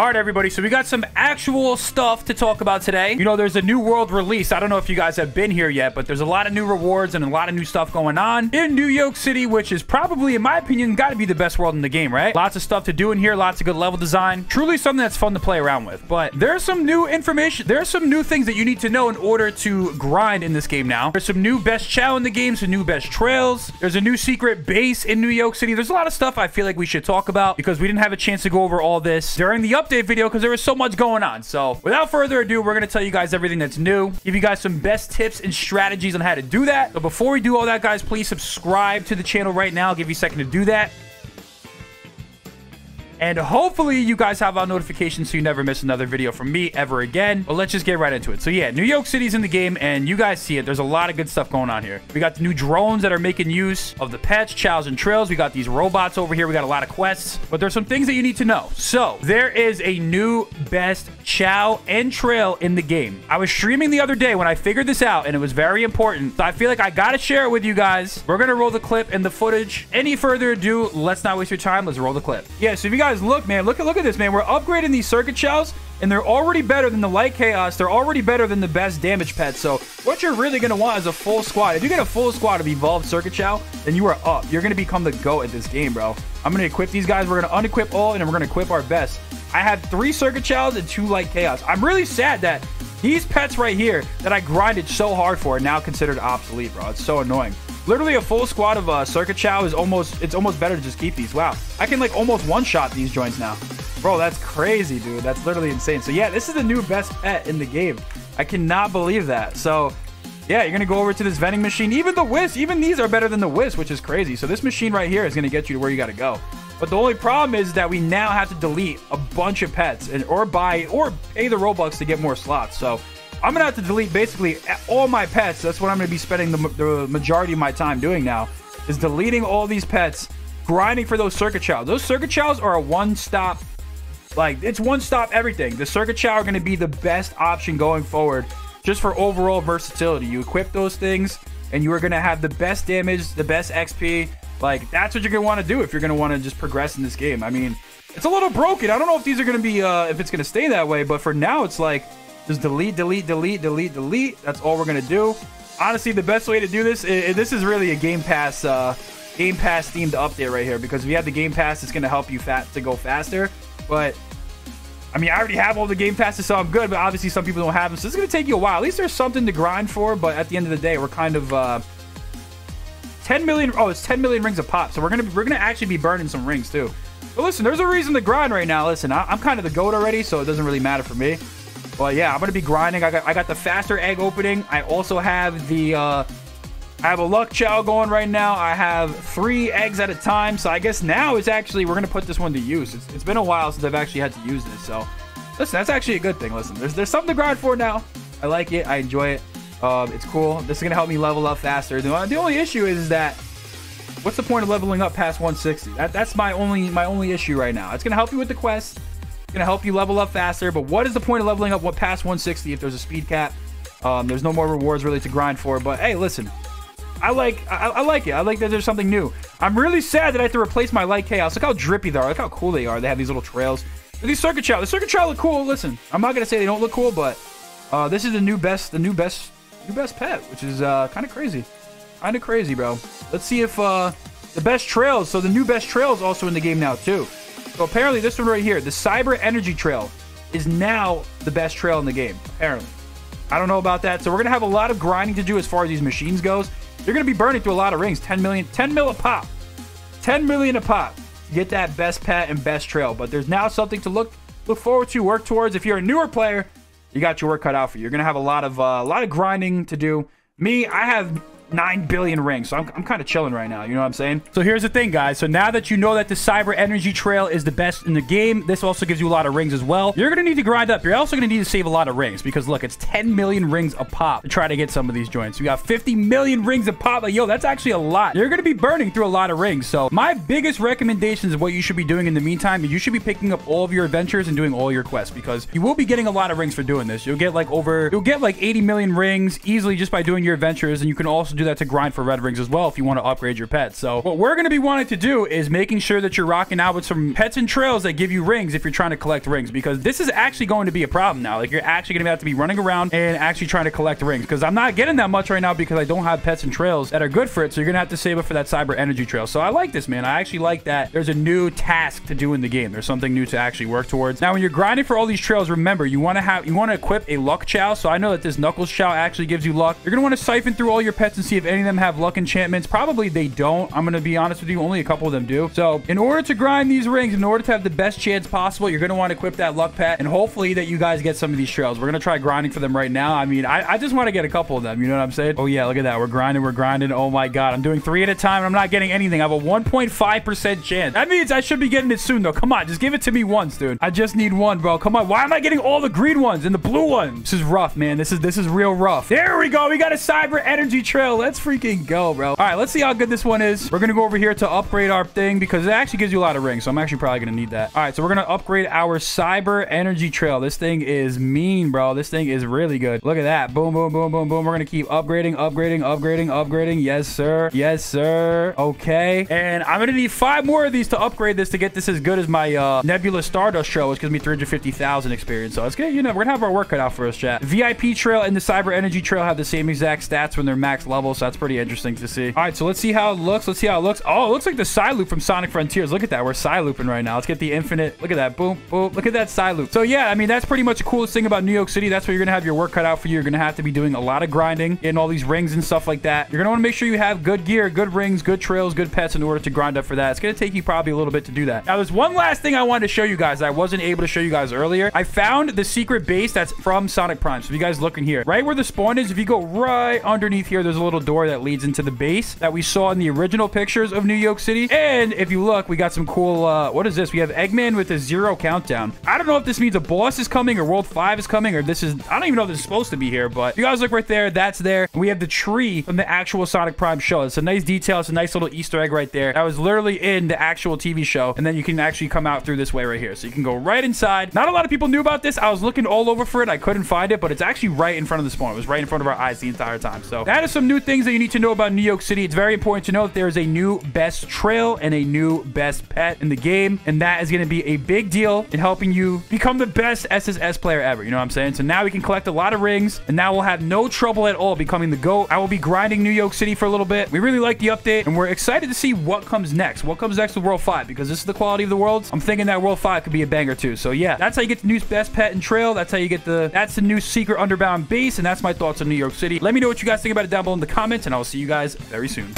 All right, everybody, so we got some actual stuff to talk about today. You know, there's a new world release. I don't know if you guys have been here yet, but there's a lot of new rewards and a lot of new stuff going on in New York City, which is probably, in my opinion, got to be the best world in the game, right? Lots of stuff to do in here, lots of good level design. Truly something that's fun to play around with. But there's some new information. There's some new things that you need to know in order to grind in this game now. There's some new best chow in the game, some new best trails. There's a new secret base in New York City. There's a lot of stuff I feel like we should talk about because we didn't have a chance to go over all this during the update video because there was so much going on. So without further ado, we're going to tell you guys everything that's new, give you guys some best tips and strategies on how to do that. But before we do all that, guys, please subscribe to the channel right now. I'll give you a second to do that. And hopefully you guys have our notifications so you never miss another video from me ever again. But let's just get right into it. So yeah, New York City's in the game and you guys see it. There's a lot of good stuff going on here. We got the new drones that are making use of the pets, chows, and trails. We got these robots over here. We got a lot of quests, but there's some things that you need to know. So there is a new best chow and trail in the game. I was streaming the other day when I figured this out and it was very important. So I feel like I got to share it with you guys. We're going to roll the clip and the footage. Any further ado, let's not waste your time. Let's roll the clip. Yeah, so if you guys look, man, look at this, man. We're upgrading these circuit chows and they're already better than the light chaos. They're already better than the best damage pets. So what you're really going to want is a full squad. If you get a full squad of evolved circuit chow, then you are up. You're going to become the GOAT at this game, bro. I'm going to equip these guys. We're going to unequip all and then we're going to equip our best. I have 3 circuit chows and 2 light chaos. I'm really sad that these pets right here that I grinded so hard for are now considered obsolete, bro. It's so annoying. Literally a full squad of circuit chow is almost better to just keep these. Wow, I can like almost one-shot these joints now, bro. That's crazy, dude. That's literally insane. So yeah, this is the new best pet in the game. I cannot believe that. So yeah, you're gonna go over to this vending machine. Even the wisp, even these are better than the wisp, which is crazy. So this machine right here is gonna get you to where you gotta go. But the only problem is that we now have to delete a bunch of pets and or buy or pay the Robux to get more slots. So I'm gonna have to delete basically all my pets. That's what I'm gonna be spending the majority of my time doing now, is deleting all these pets, grinding for those circuit chows. Those circuit chows are a one-stop, like it's one-stop everything. The circuit chow are gonna be the best option going forward just for overall versatility. You equip those things and you are gonna have the best damage, the best XP. Like that's what you're gonna wanna do if you're gonna wanna just progress in this game. I mean, it's a little broken. I don't know if these are gonna be, if it's gonna stay that way, but for now it's like, just delete, delete, delete, delete, delete. That's all we're gonna do. Honestly, the best way to do this is, this is really a Game Pass themed update right here, because if you have the Game Pass, it's gonna help you to go faster. But I mean, I already have all the Game Passes, so I'm good. But obviously, some people don't have them, so it's gonna take you a while. At least there's something to grind for. But at the end of the day, we're kind of 10 million. Oh, it's 10 million rings a pop. So we're gonna actually be burning some rings too. But listen, there's a reason to grind right now. Listen, I'm kind of the GOAT already, so it doesn't really matter for me. But yeah, I'm gonna be grinding. I got the faster egg opening. I also have the I have a luck chow going right now. I have 3 eggs at a time. So I guess now it's actually, we're gonna put this one to use. It's been a while since I've actually had to use this. So listen, that's actually a good thing. Listen, there's something to grind for now. I like it. I enjoy it. It's cool. This is gonna help me level up faster. The only issue is that, what's the point of leveling up past 160? That's my only issue right now. It's gonna help you with the quest. Gonna help you level up faster, but what is the point of leveling up past 160 if there's a speed cap? There's no more rewards really to grind for. But hey, listen, I like it. I like that there's something new. I'm really sad that I have to replace my light chaos. Look how drippy they are. Look how cool they are. They have these little trails. These circuit chow. The circuit chow look cool. Listen, I'm not gonna say they don't look cool, but this is the new best pet, which is kind of crazy, bro. Let's see if the best trails. So the new best trails also in the game now too. So apparently this one right here, the Cyber Energy Trail, is now the best trail in the game, apparently. I don't know about that. So we're going to have a lot of grinding to do as far as these machines goes. You're going to be burning through a lot of rings. 10 mil a pop. 10 million a pop to get that best pet and best trail. But there's now something to look forward to, work towards. If you're a newer player, you got your work cut out for you. You're going to have a lot of grinding to do. Me, I have 9 billion rings, so I'm kind of chilling right now. You know what I'm saying? So here's the thing, guys. So now that you know that the Cyber Energy Trail is the best in the game, this also gives you a lot of rings as well. You're gonna need to grind up. You're also gonna need to save a lot of rings, because look, it's 10 million rings a pop to try to get some of these joints. You got 50 million rings a pop. Like, yo, that's actually a lot. You're gonna be burning through a lot of rings. So my biggest recommendations of what you should be doing in the meantime is you should be picking up all of your adventures and doing all your quests, because you will be getting a lot of rings for doing this. You'll get like 80 million rings easily just by doing your adventures, and you can also do do that to grind for red rings as well if you want to upgrade your pets. So what we're going to be wanting to do is making sure that you're rocking out with some pets and trails that give you rings if you're trying to collect rings, because this is actually going to be a problem now. Like, you're actually going to have to be running around and actually trying to collect rings, because I'm not getting that much right now because I don't have pets and trails that are good for it. So you're going to have to save it for that Cyber Energy Trail. So I like this, man. I actually like that there's a new task to do in the game. There's something new to actually work towards. Now, when you're grinding for all these trails, remember, you want to equip a Luck Chao. So I know that this Knuckles Chao actually gives you luck. You're going to want to siphon through all your pets and see if any of them have luck enchantments. Probably they don't. I'm going to be honest with you. Only a couple of them do. So in order to grind these rings, in order to have the best chance possible, you're going to want to equip that luck pet, and hopefully that you guys get some of these trails. We're going to try grinding for them right now. I mean, I just want to get a couple of them. You know what I'm saying? Oh yeah, look at that. We're grinding. We're grinding. Oh my God. I'm doing 3 at a time and I'm not getting anything. I have a 1.5% chance. That means I should be getting it soon though. Come on. Just give it to me once, dude. I just need one, bro. Come on. Why am I getting all the green ones and the blue ones? This is rough, man. This is real rough. There we go. We got a Cyber Energy Trail. Let's freaking go, bro. All right, let's see how good this one is. We're going to go over here to upgrade our thing because it actually gives you a lot of rings. So I'm actually probably going to need that. All right, so we're going to upgrade our Cyber Energy Trail. This thing is mean, bro. This thing is really good. Look at that. Boom, boom, boom, boom, boom. We're going to keep upgrading, upgrading, upgrading, upgrading. Yes, sir. Yes, sir. Okay. And I'm going to need 5 more of these to upgrade this to get this as good as my Nebula Stardust Trail, which gives me 350,000 experience. So it's good. You know, we're going to have our work cut out for us, chat. VIP Trail and the Cyber Energy Trail have the same exact stats when they're max level, so that's pretty interesting to see. All right, so let's see how it looks. Let's see how it looks. Oh, it looks like the Psyloop from Sonic Frontiers. Look at that. We're Psylooping right now. Let's get the infinite. Look at that. Boom, boom. Look at that Psyloop. So yeah, I mean, that's pretty much the coolest thing about New York City. That's where you're going to have your work cut out for you. You're going to have to be doing a lot of grinding, getting all these rings and stuff like that. You're going to want to make sure you have good gear, good rings, good trails, good pets in order to grind up for that. It's going to take you probably a little bit to do that. Now, there's one last thing I wanted to show you guys that I wasn't able to show you guys earlier. I found the secret base that's from Sonic Prime. So if you guys look in here, right where the spawn is, if you go right underneath here, there's a little door that leads into the base that we saw in the original pictures of New York City. And if you look, we got some cool, what is this? We have Eggman with a 0 countdown. I don't know if this means a boss is coming or World 5 is coming, or this is, I don't even know if this is supposed to be here, but if you guys look right there, that's there. We have the tree from the actual Sonic Prime show. It's a nice detail. It's a nice little Easter egg right there. That was literally in the actual TV show. And then you can actually come out through this way right here. So you can go right inside. Not a lot of people knew about this. I was looking all over for it. I couldn't find it, but it's actually right in front of the spawn. It was right in front of our eyes the entire time. So that is some new things that you need to know about New York City. It's very important to know that there is a new best trail and a new best pet in the game, and that is going to be a big deal in helping you become the best SSS player ever. You know what I'm saying? So now we can collect a lot of rings, and now we'll have no trouble at all becoming the GOAT. I will be grinding New York City for a little bit. We really like the update, and we're excited to see what comes next. What comes next with World 5, because this is the quality of the worlds. I'm thinking that World 5 could be a banger too. So yeah, that's how you get the new best pet and trail. That's how you get the, that's the new secret underbound base, and that's my thoughts on New York City. Let me know what you guys think about it down below in the comments, and I'll see you guys very soon.